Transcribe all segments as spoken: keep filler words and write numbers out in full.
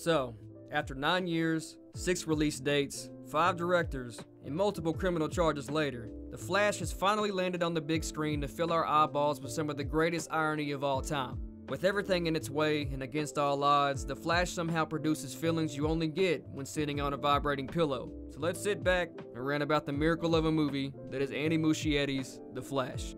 So, after nine years, six release dates, five directors, and multiple criminal charges later, The Flash has finally landed on the big screen to fill our eyeballs with some of the greatest irony of all time. With everything in its way and against all odds, The Flash somehow produces feelings you only get when sitting on a vibrating pillow. So let's sit back and rant about the miracle of a movie that is Andy Muschietti's The Flash.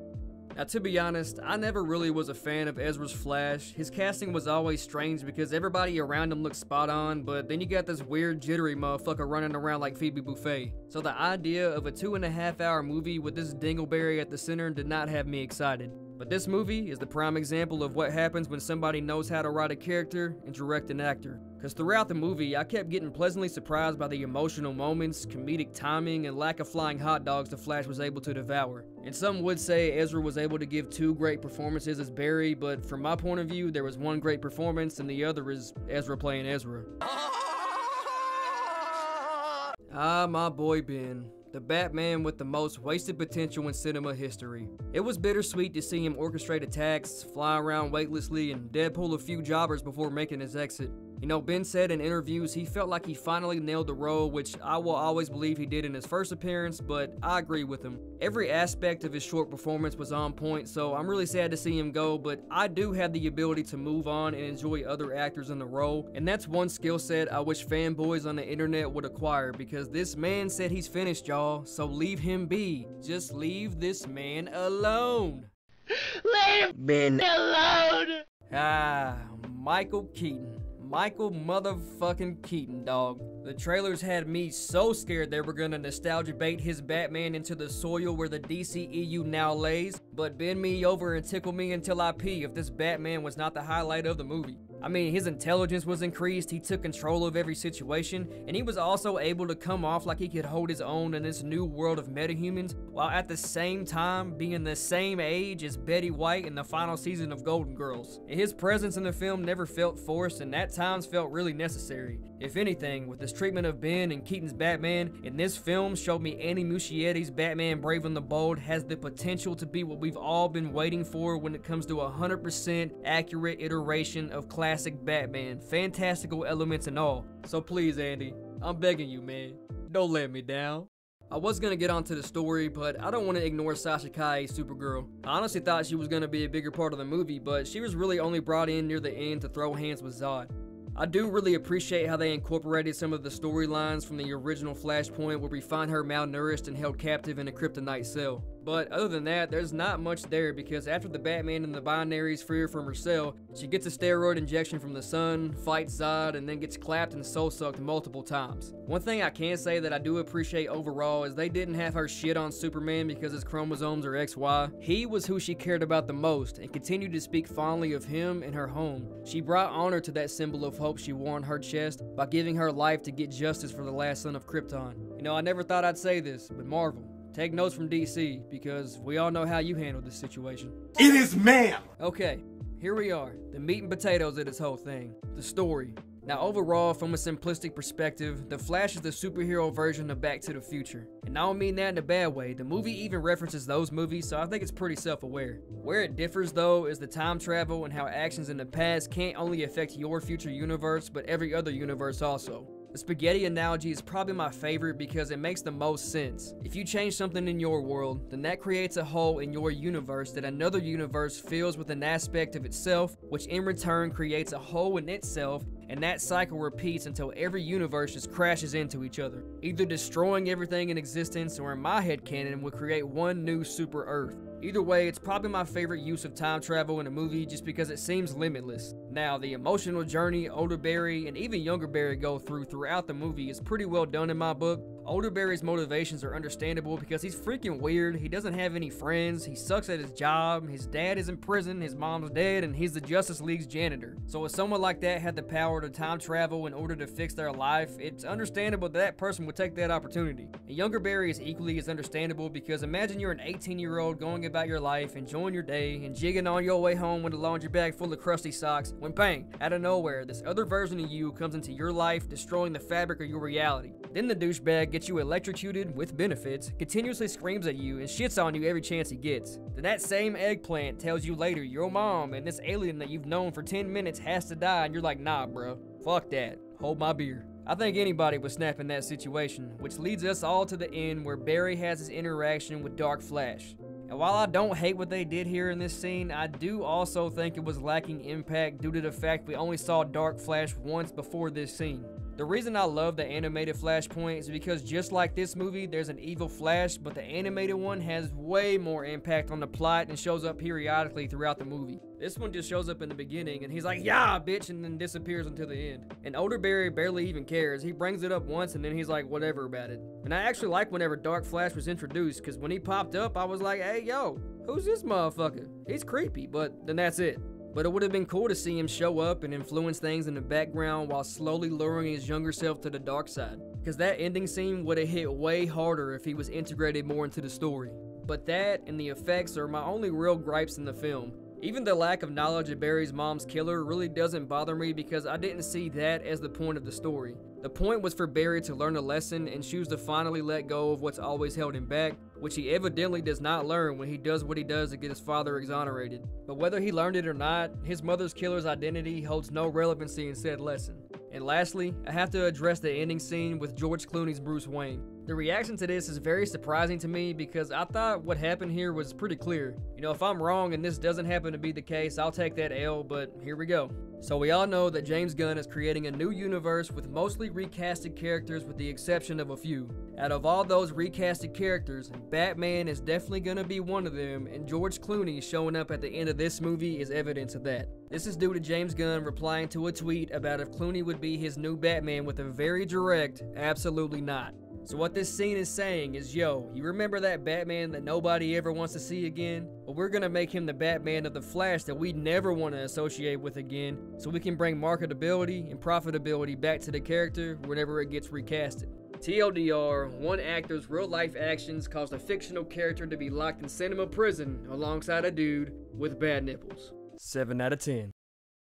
Now, to be honest, I never really was a fan of Ezra's Flash. His casting was always strange because everybody around him looked spot on, but then you got this weird jittery motherfucker running around like Phoebe Buffet. So the idea of a two and a half hour movie with this dingleberry at the center did not have me excited. But this movie is the prime example of what happens when somebody knows how to write a character and direct an actor. Because throughout the movie, I kept getting pleasantly surprised by the emotional moments, comedic timing, and lack of flying hot dogs the Flash was able to devour. And some would say Ezra was able to give two great performances as Barry, but from my point of view, there was one great performance and the other is Ezra playing Ezra. Ah, my boy Ben. The Batman with the most wasted potential in cinema history. It was bittersweet to see him orchestrate attacks, fly around weightlessly, and Deadpool a few jobbers before making his exit. You know, Ben said in interviews he felt like he finally nailed the role, which I will always believe he did in his first appearance, but I agree with him. Every aspect of his short performance was on point, so I'm really sad to see him go, but I do have the ability to move on and enjoy other actors in the role, and that's one skill set I wish fanboys on the internet would acquire, because this man said he's finished, y'all, so leave him be. Just leave this man alone. Leave Ben alone! Ah, Michael Keaton. Michael motherfucking Keaton, dog. The trailers had me so scared they were gonna nostalgia bait his Batman into the soil where the D C E U now lays, but bend me over and tickle me until I pee if this Batman was not the highlight of the movie. I mean, his intelligence was increased, he took control of every situation, and he was also able to come off like he could hold his own in this new world of metahumans, while at the same time being the same age as Betty White in the final season of Golden Girls. And his presence in the film never felt forced, and at times felt really necessary. If anything, with this treatment of Ben and Keaton's Batman, in this film showed me Andy Muschietti's Batman Brave and the Bold has the potential to be what we've all been waiting for when it comes to a one hundred percent accurate iteration of classic Classic Batman, fantastical elements and all. So please, Andy, I'm begging you, man, don't let me down. I was gonna get onto the story, but I don't want to ignore Sasha Kai's Supergirl. I honestly thought she was gonna be a bigger part of the movie, but she was really only brought in near the end to throw hands with Zod. I do really appreciate how they incorporated some of the storylines from the original Flashpoint where we find her malnourished and held captive in a Kryptonite cell. But other than that, there's not much there because after the Batman and the Binaries free her from her cell, she gets a steroid injection from the sun, fights Zod, and then gets clapped and soul-sucked multiple times. One thing I can say that I do appreciate overall is they didn't have her shit on Superman because his chromosomes are X Y. He was who she cared about the most and continued to speak fondly of him and her home. She brought honor to that symbol of hope she wore on her chest by giving her life to get justice for the last son of Krypton. You know, I never thought I'd say this, but Marvel, take notes from D C, because we all know how you handled this situation. It is ma'am! Okay, here we are, the meat and potatoes of this whole thing, the story. Now overall, from a simplistic perspective, The Flash is the superhero version of Back to the Future. And I don't mean that in a bad way, the movie even references those movies, so I think it's pretty self-aware. Where it differs though is the time travel and how actions in the past can't only affect your future universe, but every other universe also. The spaghetti analogy is probably my favorite because it makes the most sense. If you change something in your world, then that creates a hole in your universe that another universe fills with an aspect of itself, which in return creates a hole in itself, and that cycle repeats until every universe just crashes into each other, either destroying everything in existence or in my headcanon would create one new super Earth. Either way, it's probably my favorite use of time travel in a movie just because it seems limitless. Now, the emotional journey older Barry and even younger Barry go through throughout the movie is pretty well done in my book. Older Barry's motivations are understandable because he's freaking weird, he doesn't have any friends, he sucks at his job, his dad is in prison, his mom's dead, and he's the Justice League's janitor. So if someone like that had the power to time travel in order to fix their life, it's understandable that that person would take that opportunity. And younger Barry is equally as understandable because imagine you're an eighteen year old going about your life, enjoying your day, and jigging on your way home with a laundry bag full of crusty socks, when bang, out of nowhere, this other version of you comes into your life, destroying the fabric of your reality. Then the douchebag gets you electrocuted with benefits, continuously screams at you, and shits on you every chance he gets. Then that same eggplant tells you later your mom and this alien that you've known for ten minutes has to die, and you're like, nah, bro, fuck that. hold my beer. I think anybody would snap in that situation, which leads us all to the end where Barry has his interaction with Dark Flash. And while I don't hate what they did here in this scene, I do also think it was lacking impact due to the fact we only saw Dark Flash once before this scene. The reason I love the animated Flashpoint is because just like this movie, there's an evil Flash, but the animated one has way more impact on the plot and shows up periodically throughout the movie. This one just shows up in the beginning and he's like, "Yeah, bitch," and then disappears until the end. And older Barry barely even cares. He brings it up once and then he's like, whatever about it. And I actually like whenever Dark Flash was introduced, because when he popped up, I was like, hey, yo, who's this motherfucker? He's creepy, but then that's it. But it would have been cool to see him show up and influence things in the background while slowly luring his younger self to the dark side. Because that ending scene would have hit way harder if he was integrated more into the story. But that and the effects are my only real gripes in the film. Even the lack of knowledge of Barry's mom's killer really doesn't bother me, because I didn't see that as the point of the story. The point was for Barry to learn a lesson and choose to finally let go of what's always held him back, which he evidently does not learn when he does what he does to get his father exonerated. But whether he learned it or not, his mother's killer's identity holds no relevancy in said lesson. And lastly, I have to address the ending scene with George Clooney's Bruce Wayne. The reaction to this is very surprising to me, because I thought what happened here was pretty clear. You know, if I'm wrong and this doesn't happen to be the case, I'll take that L, but here we go. So we all know that James Gunn is creating a new universe with mostly recasted characters with the exception of a few. Out of all those recasted characters, Batman is definitely gonna be one of them, and George Clooney showing up at the end of this movie is evidence of that. This is due to James Gunn replying to a tweet about if Clooney would be his new Batman with a very direct, absolutely not. So what this scene is saying is, yo, you remember that Batman that nobody ever wants to see again? Well, we're gonna make him the Batman of the Flash that we never want to associate with again, so we can bring marketability and profitability back to the character whenever it gets recasted. T L D R, one actor's real life actions caused a fictional character to be locked in cinema prison alongside a dude with bad nipples. seven out of ten.